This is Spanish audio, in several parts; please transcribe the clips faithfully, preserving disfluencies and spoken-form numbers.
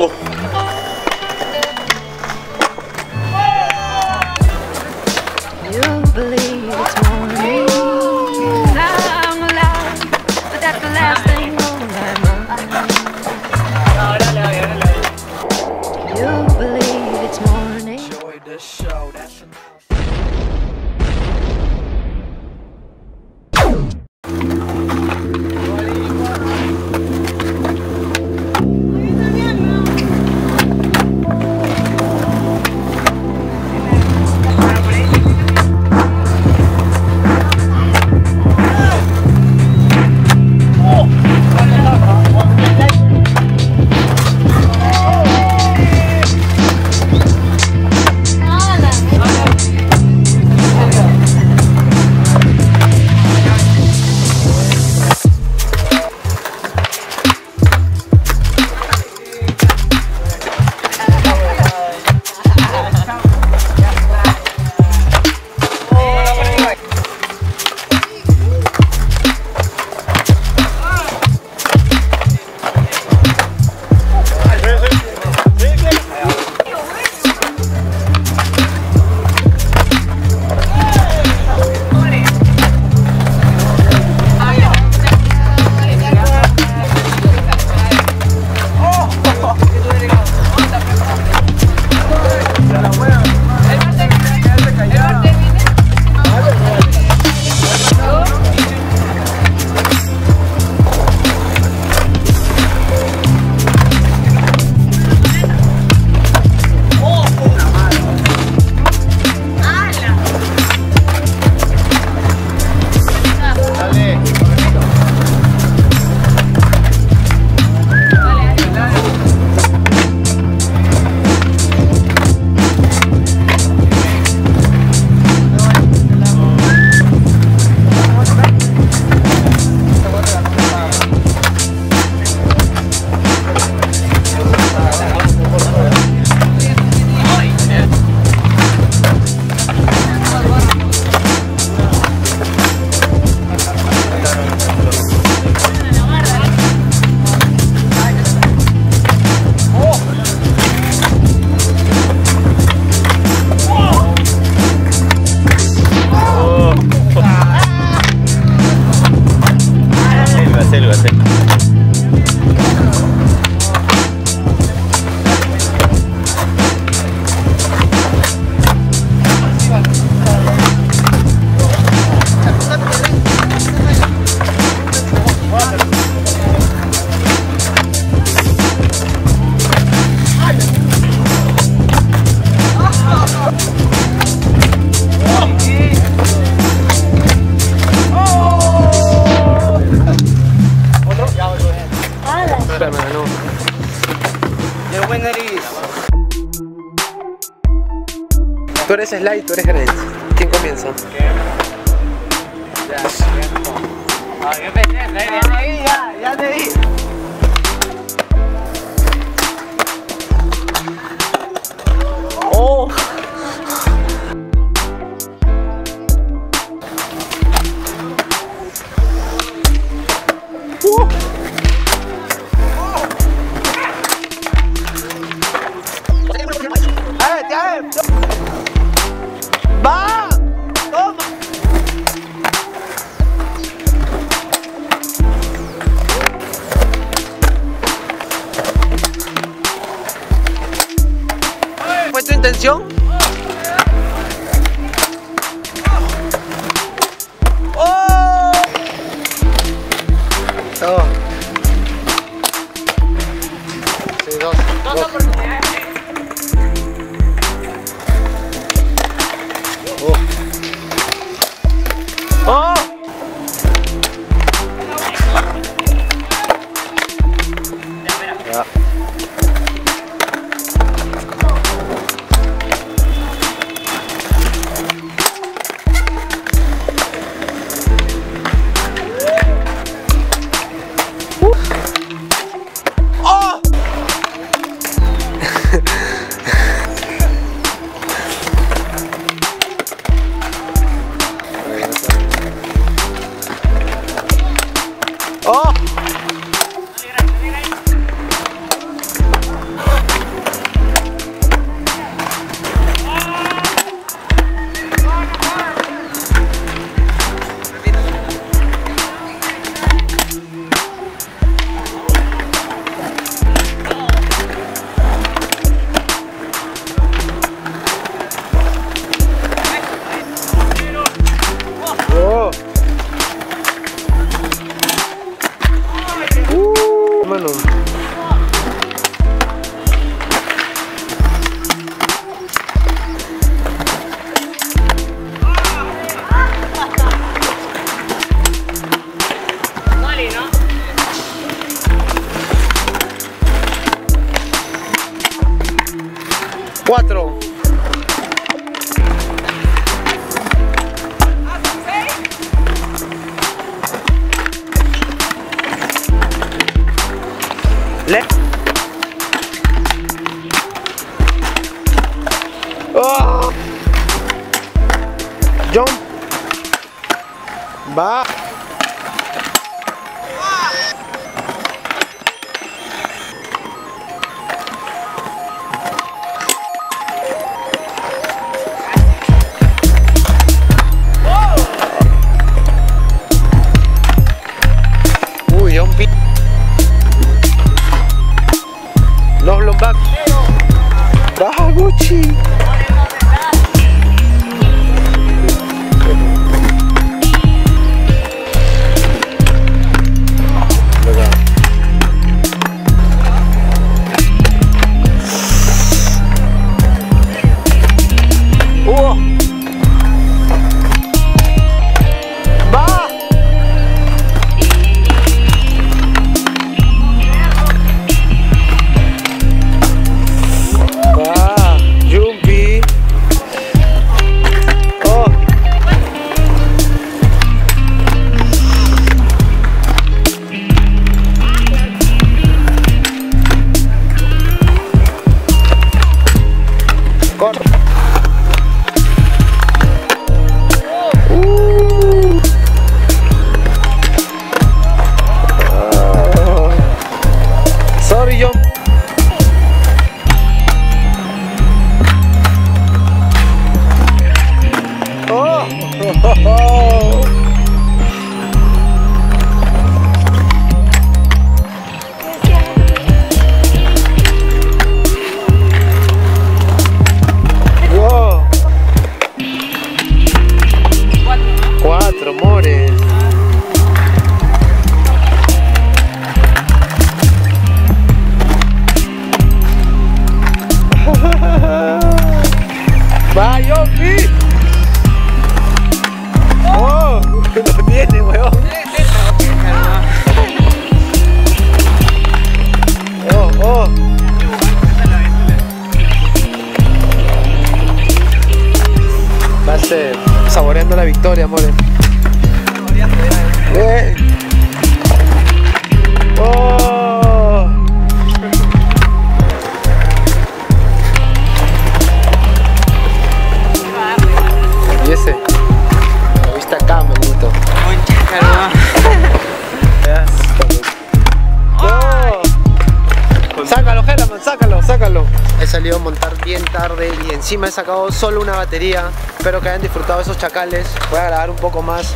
Vamos. Tú eres Slide, tú eres Grace. ¿Quién comienza? Ya, ya te vi, ya, ya te vi. Oh. Intención. Oh. Oh. Sí, dos. Dos, dos. Oh. Oh. Ya. Oh! Jump. Va. Uy, jumpy. Los lombac. Baja Gucci. Saboreando la victoria, amores. Saboreando la victoria. ¡Oh! ¿Y ese? Lo viste acá, me gusta. ¡Oh! Sácalo, Helaman, sácalo, sácalo. He salido a montar bien tarde y encima he sacado solo una batería. Espero que hayan disfrutado esos chacales. Voy a grabar un poco más.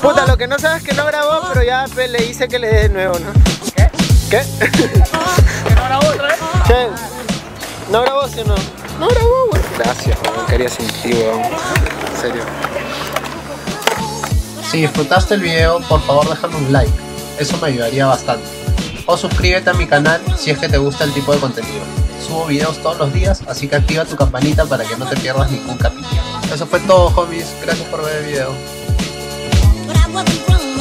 Puta, lo que no sabes que no grabó, pero ya pues, le hice que le dé de nuevo, ¿no? ¿Qué? ¿Qué? ¿Que no grabó otra vez? Che, ¿no grabó sí o no? No grabó, güey. Gracias, güey. Quería sin ti, güey. En serio. Si disfrutaste el video, por favor déjame un like. Eso me ayudaría bastante. O suscríbete a mi canal si es que te gusta el tipo de contenido. Subo videos todos los días, así que activa tu campanita para que no te pierdas ningún capítulo. Eso fue todo, homies. Gracias por ver el video. What we run.